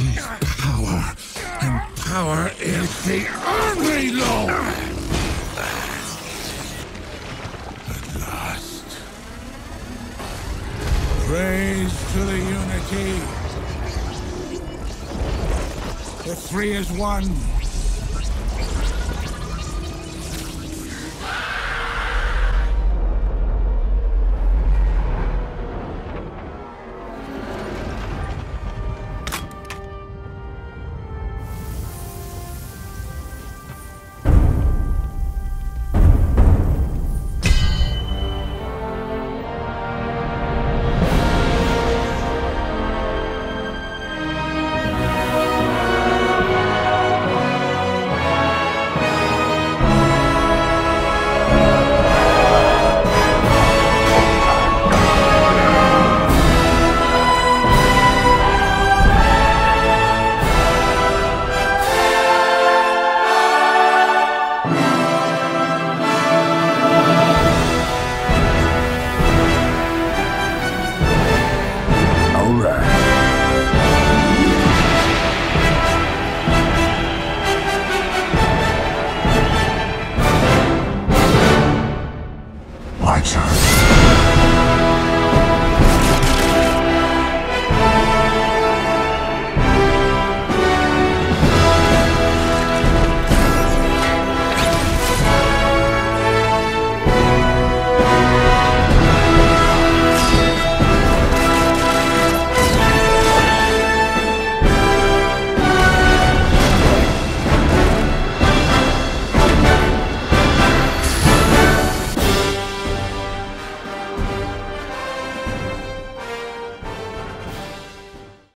is power, and power is the only law! At last. Praise to the unity. The three is one.